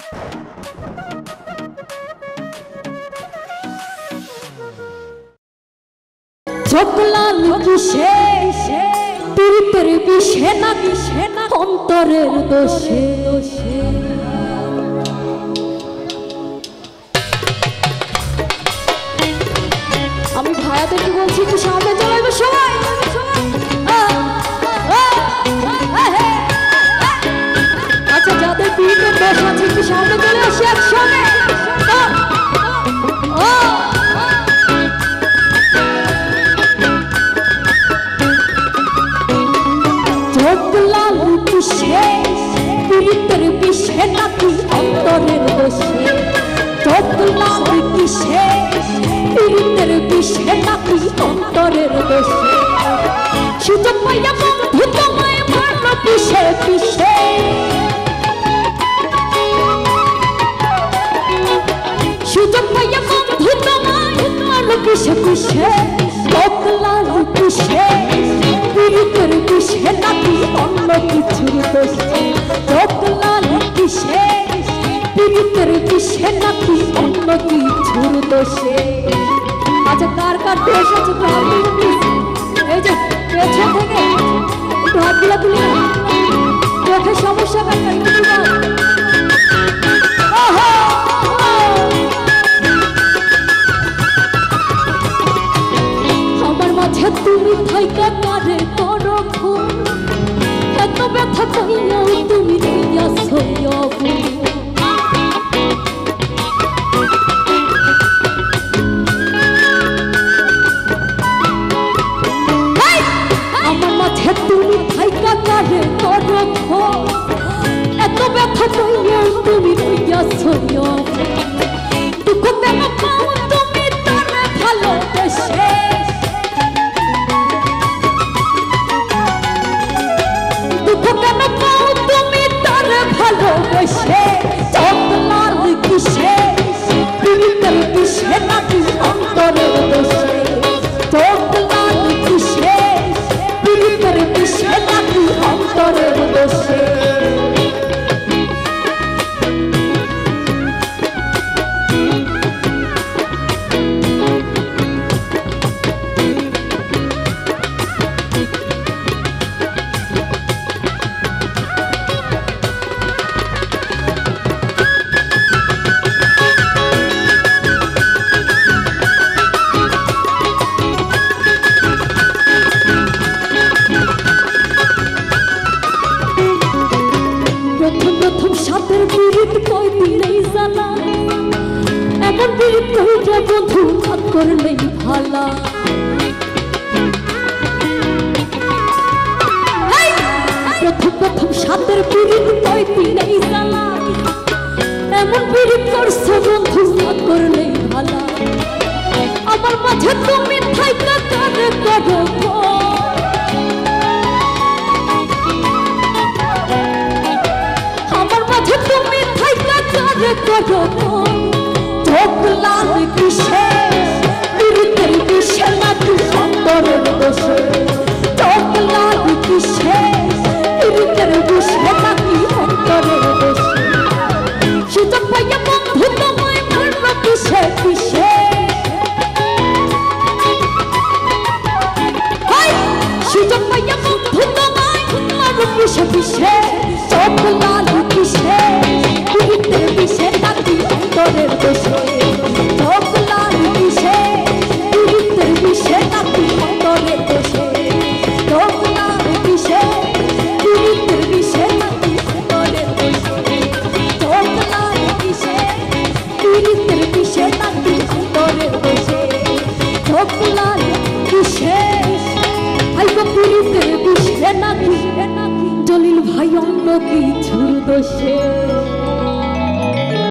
어떤 도시 나 기회 나 기회 돌릴 화염 먹이 주도시